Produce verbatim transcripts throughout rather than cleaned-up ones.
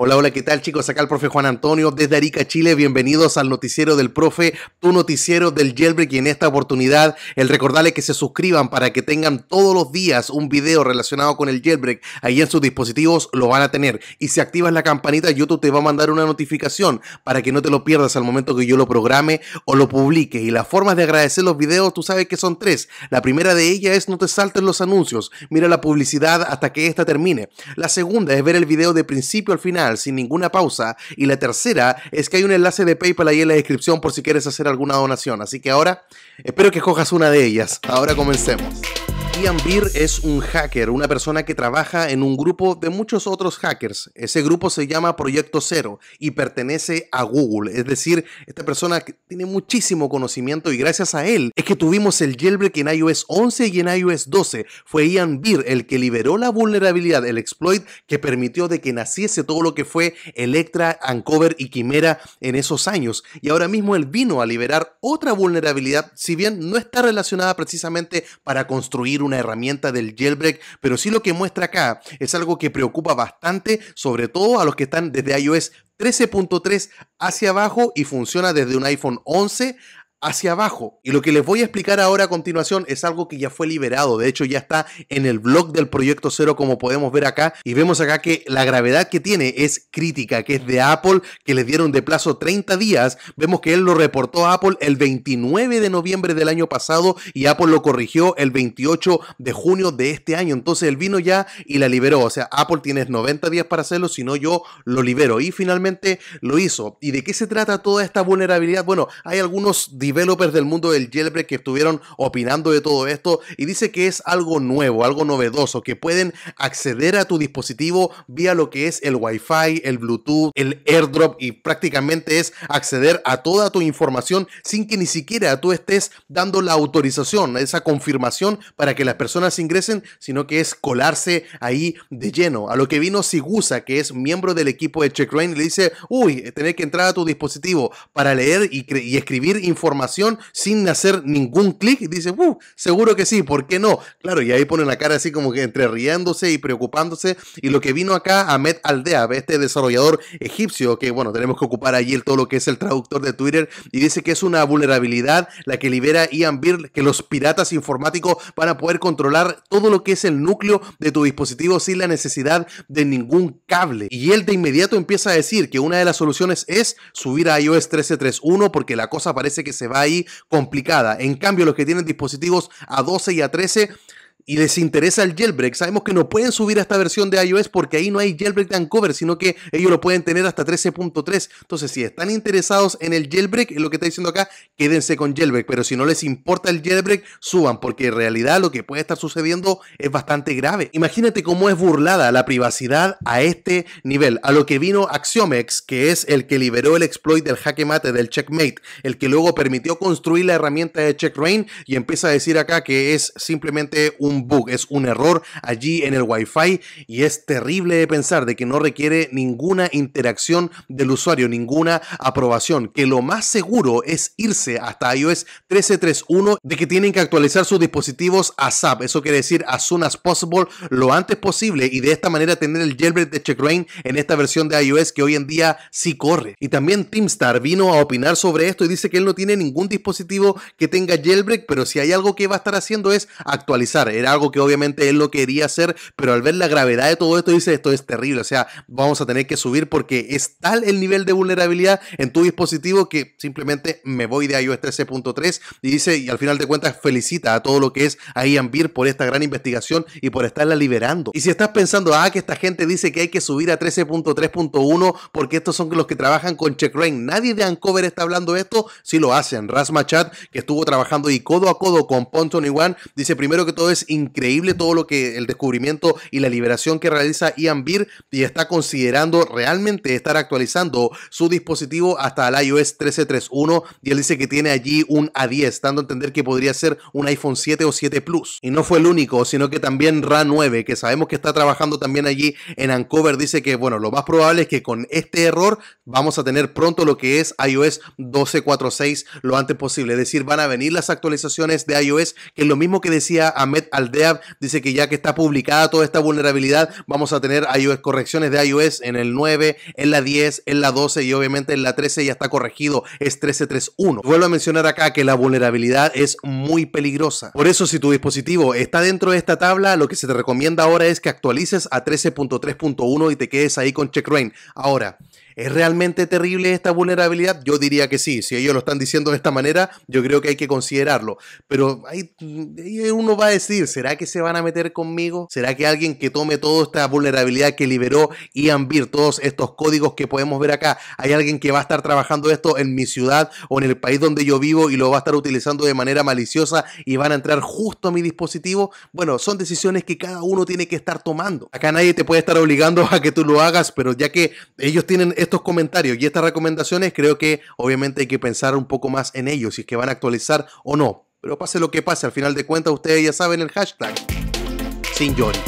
Hola, hola, ¿qué tal chicos? Acá el profe Juan Antonio desde Arica, Chile. Bienvenidos al noticiero del profe, tu noticiero del Jailbreak. Y en esta oportunidad, el recordarles que se suscriban para que tengan todos los días un video relacionado con el Jailbreak. Ahí en sus dispositivos lo van a tener. Y si activas la campanita, YouTube te va a mandar una notificación para que no te lo pierdas al momento que yo lo programe o lo publique. Y las formas de agradecer los videos, tú sabes que son tres. La primera de ellas es no te saltes los anuncios. Mira la publicidad hasta que esta termine. La segunda es ver el video de principio al final, sin ninguna pausa. Y la tercera es que hay un enlace de PayPal ahí en la descripción por si quieres hacer alguna donación. Así que ahora espero que cojas una de ellas. Ahora comencemos. Ian Beer es un hacker, una persona que trabaja en un grupo de muchos otros hackers. Ese grupo se llama Proyecto Zero y pertenece a Google. Es decir, esta persona tiene muchísimo conocimiento y gracias a él es que tuvimos el jailbreak en iOS once y en iOS doce. Fue Ian Beer el que liberó la vulnerabilidad, el exploit que permitió de que naciese todo lo que fue Electra, uncover y Quimera en esos años. Y ahora mismo él vino a liberar otra vulnerabilidad, si bien no está relacionada precisamente para construir un una herramienta del jailbreak, pero sí lo que muestra acá es algo que preocupa bastante, sobre todo a los que están desde iOS trece punto tres hacia abajo y funciona desde un iPhone once hacia abajo. Y lo que les voy a explicar ahora a continuación es algo que ya fue liberado, de hecho ya está en el blog del Proyecto Zero como podemos ver acá, y vemos acá que la gravedad que tiene es crítica, que es de Apple, que les dieron de plazo treinta días, vemos que él lo reportó a Apple el veintinueve de noviembre del año pasado y Apple lo corrigió el veintiocho de junio de este año, entonces él vino ya y la liberó, o sea, Apple tienes noventa días para hacerlo, si no yo lo libero, y finalmente lo hizo. ¿Y de qué se trata toda esta vulnerabilidad? Bueno, hay algunos developers del mundo del jailbreak que estuvieron opinando de todo esto y dice que es algo nuevo, algo novedoso, que pueden acceder a tu dispositivo vía lo que es el Wi-Fi, el Bluetooth, el AirDrop, y prácticamente es acceder a toda tu información sin que ni siquiera tú estés dando la autorización, esa confirmación para que las personas ingresen, sino que es colarse ahí de lleno. A lo que vino Sigusa, que es miembro del equipo de CheckRain, le dice, uy, tener que entrar a tu dispositivo para leer y, y escribir información sin hacer ningún clic, dice, uh, seguro que sí, ¿por qué no? Claro, y ahí ponen la cara así como que entre riéndose y preocupándose, y lo que vino acá Ahmed Aldeab, este desarrollador egipcio, que bueno, tenemos que ocupar allí el, todo lo que es el traductor de Twitter, y dice que es una vulnerabilidad la que libera Ian Beer, que los piratas informáticos van a poder controlar todo lo que es el núcleo de tu dispositivo sin la necesidad de ningún cable, y él de inmediato empieza a decir que una de las soluciones es subir a iOS trece punto tres punto uno porque la cosa parece que se va ahí complicada. En cambio, los que tienen dispositivos a doce y a trece y les interesa el jailbreak, sabemos que no pueden subir a esta versión de iOS porque ahí no hay jailbreak de uncover, sino que ellos lo pueden tener hasta trece punto tres. Entonces, si están interesados en el jailbreak, es lo que está diciendo acá, quédense con jailbreak, pero si no les importa el jailbreak, suban, porque en realidad lo que puede estar sucediendo es bastante grave. Imagínate cómo es burlada la privacidad a este nivel. A lo que vino Axiomex, que es el que liberó el exploit del checkm eight, del checkmate, el que luego permitió construir la herramienta de CheckRain, y empieza a decir acá que es simplemente un bug, es un error allí en el Wi-Fi, y es terrible de pensar de que no requiere ninguna interacción del usuario, ninguna aprobación, que lo más seguro es irse hasta iOS trece punto tres punto uno, de que tienen que actualizar sus dispositivos ASAP, eso quiere decir as soon as possible, lo antes posible, y de esta manera tener el jailbreak de CheckRain en esta versión de iOS que hoy en día sí corre. Y también TeamStar vino a opinar sobre esto y dice que él no tiene ningún dispositivo que tenga jailbreak, pero si hay algo que va a estar haciendo es actualizar. Era algo que obviamente él lo quería hacer, pero al ver la gravedad de todo esto dice, esto es terrible, o sea, vamos a tener que subir porque es tal el nivel de vulnerabilidad en tu dispositivo que simplemente me voy de iOS trece punto tres. Y dice, y al final de cuentas felicita a todo lo que es a Ian Beer por esta gran investigación y por estarla liberando. Y si estás pensando, ah, que esta gente dice que hay que subir a trece punto tres punto uno porque estos son los que trabajan con CheckRain, nadie de uncover está hablando de esto, sí lo hacen. Rasma Chat, que estuvo trabajando y codo a codo con Pond veintiuno, dice, primero que todo es increíble todo lo que el descubrimiento y la liberación que realiza Ian Beer, y está considerando realmente estar actualizando su dispositivo hasta el iOS trece punto tres punto uno, y él dice que tiene allí un A diez, dando a entender que podría ser un iPhone siete o siete Plus. Y no fue el único, sino que también R A nueve, que sabemos que está trabajando también allí en uncover, dice que bueno, lo más probable es que con este error vamos a tener pronto lo que es iOS doce punto cuatro punto seis lo antes posible, es decir, van a venir las actualizaciones de iOS, que es lo mismo que decía Ahmed Aldeab dice que ya que está publicada toda esta vulnerabilidad, vamos a tener iOS, correcciones de iOS en el nueve, en la diez, en la doce y obviamente en la trece ya está corregido, es trece punto tres punto uno. Vuelvo a mencionar acá que la vulnerabilidad es muy peligrosa. Por eso, si tu dispositivo está dentro de esta tabla, lo que se te recomienda ahora es que actualices a trece punto tres punto uno y te quedes ahí con CheckRain. Ahora, ¿es realmente terrible esta vulnerabilidad? Yo diría que sí. Si ellos lo están diciendo de esta manera, yo creo que hay que considerarlo. Pero ahí, ahí uno va a decir, ¿será que se van a meter conmigo? ¿Será que alguien que tome toda esta vulnerabilidad que liberó Ian Beer, todos estos códigos que podemos ver acá, hay alguien que va a estar trabajando esto en mi ciudad o en el país donde yo vivo y lo va a estar utilizando de manera maliciosa y van a entrar justo a mi dispositivo? Bueno, son decisiones que cada uno tiene que estar tomando. Acá nadie te puede estar obligando a que tú lo hagas, pero ya que ellos tienen estos comentarios y estas recomendaciones, creo que obviamente hay que pensar un poco más en ellos, si es que van a actualizar o no. Pero pase lo que pase, al final de cuentas ustedes ya saben el hashtag sin Johnny.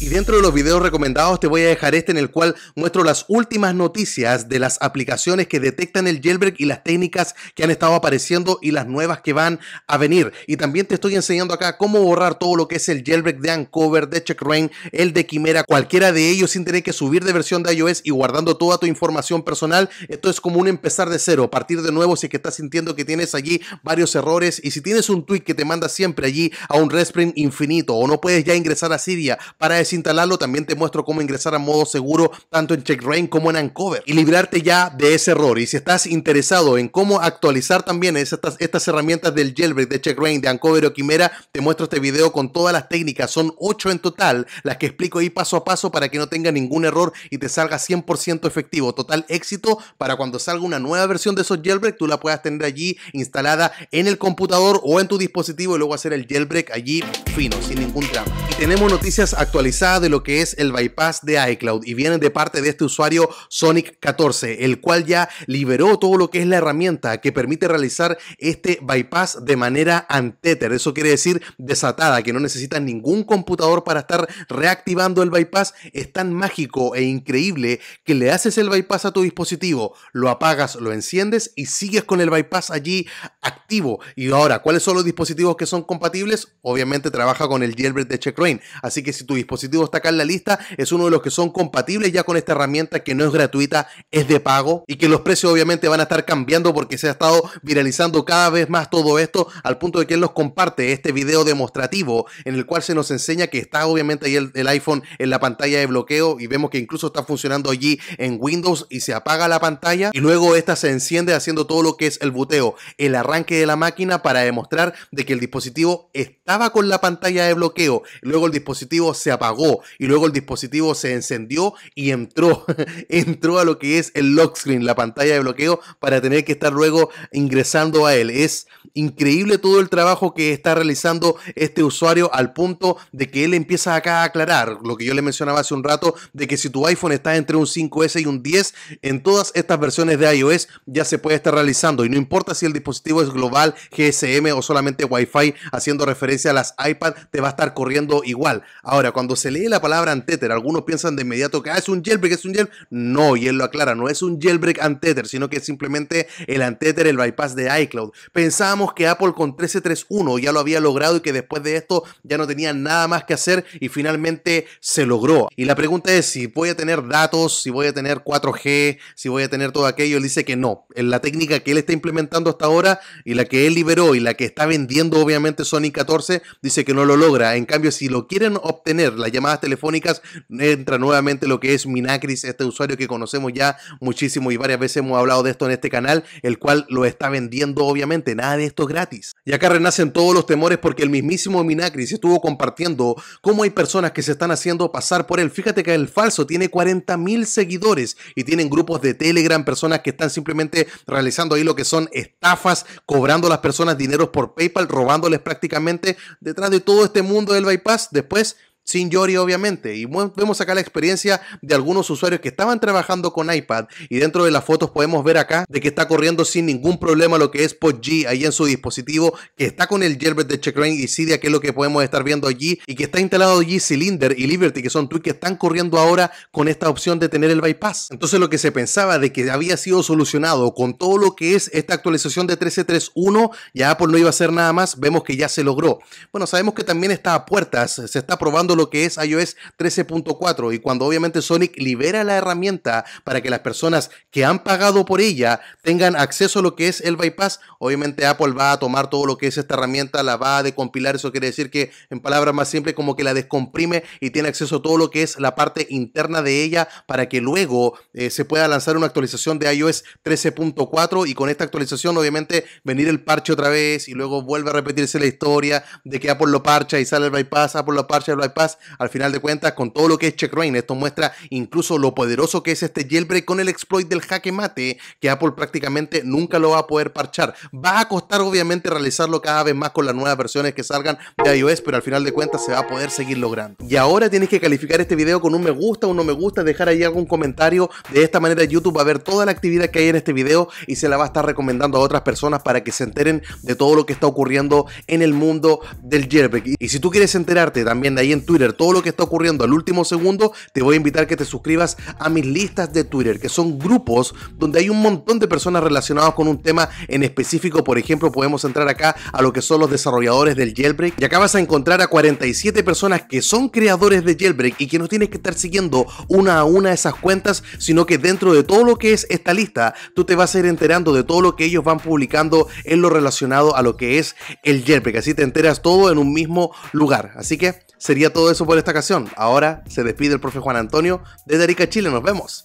Y dentro de los videos recomendados te voy a dejar este en el cual muestro las últimas noticias de las aplicaciones que detectan el jailbreak y las técnicas que han estado apareciendo y las nuevas que van a venir. Y también te estoy enseñando acá cómo borrar todo lo que es el jailbreak de Uncover, de CheckRain, el de Quimera, cualquiera de ellos sin tener que subir de versión de iOS y guardando toda tu información personal. Esto es como un empezar de cero, partir de nuevo si es que estás sintiendo que tienes allí varios errores y si tienes un tweet que te manda siempre allí a un resprint infinito o no puedes ya ingresar a Cydia para instalarlo, también te muestro cómo ingresar a modo seguro tanto en CheckRain como en Uncover y librarte ya de ese error. Y si estás interesado en cómo actualizar también estas, estas herramientas del jailbreak, de CheckRain, de Uncover o Quimera, te muestro este video con todas las técnicas, son ocho en total, las que explico ahí paso a paso para que no tenga ningún error y te salga cien por ciento efectivo, total éxito para cuando salga una nueva versión de esos jailbreak, tú la puedas tener allí instalada en el computador o en tu dispositivo y luego hacer el jailbreak allí fino, sin ningún drama. Y tenemos noticias actualizadas de lo que es el bypass de iCloud y viene de parte de este usuario Sonic catorce, el cual ya liberó todo lo que es la herramienta que permite realizar este bypass de manera untethered, eso quiere decir desatada, que no necesitas ningún computador para estar reactivando el bypass. Es tan mágico e increíble que le haces el bypass a tu dispositivo, lo apagas, lo enciendes y sigues con el bypass allí activo. Y ahora, ¿cuáles son los dispositivos que son compatibles? Obviamente trabaja con el jailbreak de CheckRain, así que si tu dispositivo está acá en la lista, es uno de los que son compatibles ya con esta herramienta, que no es gratuita, es de pago, y que los precios obviamente van a estar cambiando porque se ha estado viralizando cada vez más todo esto, al punto de que él nos comparte este video demostrativo en el cual se nos enseña que está obviamente ahí el, el iPhone en la pantalla de bloqueo y vemos que incluso está funcionando allí en Windows y se apaga la pantalla y luego esta se enciende haciendo todo lo que es el boteo, el arranque de la máquina, para demostrar de que el dispositivo estaba con la pantalla de bloqueo, luego el dispositivo se apagó y luego el dispositivo se encendió y entró, entró a lo que es el lock screen, la pantalla de bloqueo, para tener que estar luego ingresando a él. Es increíble todo el trabajo que está realizando este usuario, al punto de que él empieza acá a aclarar lo que yo le mencionaba hace un rato, de que si tu iPhone está entre un cinco ese y un diez, en todas estas versiones de iOS ya se puede estar realizando, y no importa si el dispositivo es global, G S M o solamente Wi-Fi, haciendo referencia a las iPad, te va a estar corriendo igual. Ahora, cuando se lee la palabra untether, algunos piensan de inmediato que ah, es un jailbreak, es un jailbreak. No, y él lo aclara, no es un jailbreak untether, sino que es simplemente el untether, el bypass de iCloud. Pensábamos que Apple con trece punto tres punto uno ya lo había logrado y que después de esto ya no tenía nada más que hacer, y finalmente se logró. Y la pregunta es si voy a tener datos, si voy a tener cuatro G, si voy a tener todo aquello. Él dice que no, en la técnica que él está implementando hasta ahora y la que él liberó y la que está vendiendo obviamente Sonic catorce, dice que no lo logra. En cambio, si lo quieren obtener, la llamadas telefónicas, entra nuevamente lo que es Minacris, este usuario que conocemos ya muchísimo y varias veces hemos hablado de esto en este canal, el cual lo está vendiendo obviamente, nada de esto es gratis. Y acá renacen todos los temores porque el mismísimo Minacris estuvo compartiendo cómo hay personas que se están haciendo pasar por él. Fíjate que el falso tiene cuarenta mil seguidores y tienen grupos de Telegram, personas que están simplemente realizando ahí lo que son estafas, cobrando a las personas dinero por PayPal, robándoles prácticamente. Detrás de todo este mundo del bypass, después sin Yori obviamente, y vemos acá la experiencia de algunos usuarios que estaban trabajando con iPad, y dentro de las fotos podemos ver acá de que está corriendo sin ningún problema lo que es PodG ahí en su dispositivo, que está con el jailbreak de CheckRain y Cydia, que es lo que podemos estar viendo allí, y que está instalado G Cylinder y Liberty, que son tweets que están corriendo ahora con esta opción de tener el bypass. Entonces lo que se pensaba de que había sido solucionado con todo lo que es esta actualización de trece punto tres punto uno, ya Apple no iba a hacer nada más, vemos que ya se logró. Bueno, sabemos que también está a puertas, se está probando lo que es iOS trece punto cuatro, y cuando obviamente Sonic libera la herramienta para que las personas que han pagado por ella tengan acceso a lo que es el bypass, obviamente Apple va a tomar todo lo que es esta herramienta, la va a decompilar, eso quiere decir que en palabras más simples como que la descomprime y tiene acceso a todo lo que es la parte interna de ella para que luego eh, se pueda lanzar una actualización de iOS trece punto cuatro, y con esta actualización obviamente venir el parche otra vez y luego vuelve a repetirse la historia de que Apple lo parcha y sale el bypass, Apple lo parcha y el bypass. Al final de cuentas, con todo lo que es CheckRain, esto muestra incluso lo poderoso que es este jailbreak con el exploit del jaque mate, que Apple prácticamente nunca lo va a poder parchar. Va a costar obviamente realizarlo cada vez más con las nuevas versiones que salgan de iOS, pero al final de cuentas se va a poder seguir logrando. Y ahora tienes que calificar este video con un me gusta, un no me gusta, dejar ahí algún comentario. De esta manera YouTube va a ver toda la actividad que hay en este video y se la va a estar recomendando a otras personas para que se enteren de todo lo que está ocurriendo en el mundo del jailbreak. Y si tú quieres enterarte también de ahí en Twitter todo lo que está ocurriendo al último segundo, te voy a invitar que te suscribas a mis listas de Twitter, que son grupos donde hay un montón de personas relacionadas con un tema en específico. Por ejemplo, podemos entrar acá a lo que son los desarrolladores del jailbreak, y acá vas a encontrar a cuarenta y siete personas que son creadores de jailbreak y que no tienes que estar siguiendo una a una esas cuentas, sino que dentro de todo lo que es esta lista, tú te vas a ir enterando de todo lo que ellos van publicando en lo relacionado a lo que es el jailbreak. Así te enteras todo en un mismo lugar. Así que sería todo eso por esta ocasión. Ahora se despide el profe Juan Antonio desde Arica, Chile. Nos vemos.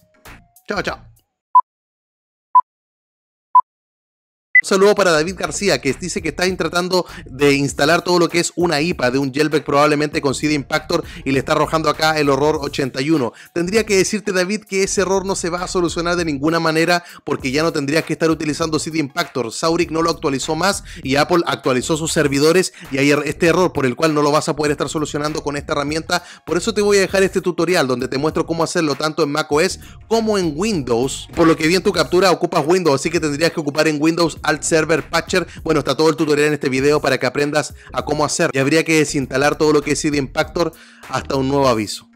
Chao, chao. Un saludo para David García, que dice que está tratando de instalar todo lo que es una I P A de un jailbreak probablemente con Cydia Impactor y le está arrojando acá el error ochenta y uno. Tendría que decirte, David, que ese error no se va a solucionar de ninguna manera, porque ya no tendrías que estar utilizando Cydia Impactor. Saurik no lo actualizó más y Apple actualizó sus servidores, y hay este error por el cual no lo vas a poder estar solucionando con esta herramienta. Por eso te voy a dejar este tutorial donde te muestro cómo hacerlo tanto en macOS como en Windows. Por lo que vi en tu captura ocupas Windows, así que tendrías que ocupar en Windows al Server Patcher. Bueno, está todo el tutorial en este video para que aprendas a cómo hacer. Y habría que desinstalar todo lo que es Cydia Impactor hasta un nuevo aviso.